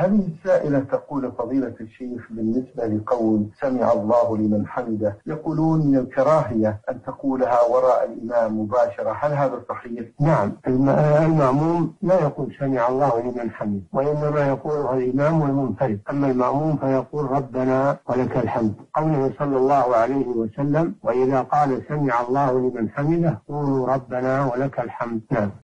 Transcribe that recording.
هذه السائلة تقول: فضيلة الشيخ، بالنسبة لقول سمع الله لمن حمده، يقولون من الكراهية أن تقولها وراء الإمام مباشرة، هل هذا صحيح؟ نعم، المأموم لا يقول سمع الله لمن حمده، وإنما يقولها الإمام والمنفرد، أما المأموم فيقول ربنا ولك الحمد، قوله صلى الله عليه وسلم: وإذا قال سمع الله لمن حمده قولوا ربنا ولك الحمد. نعم.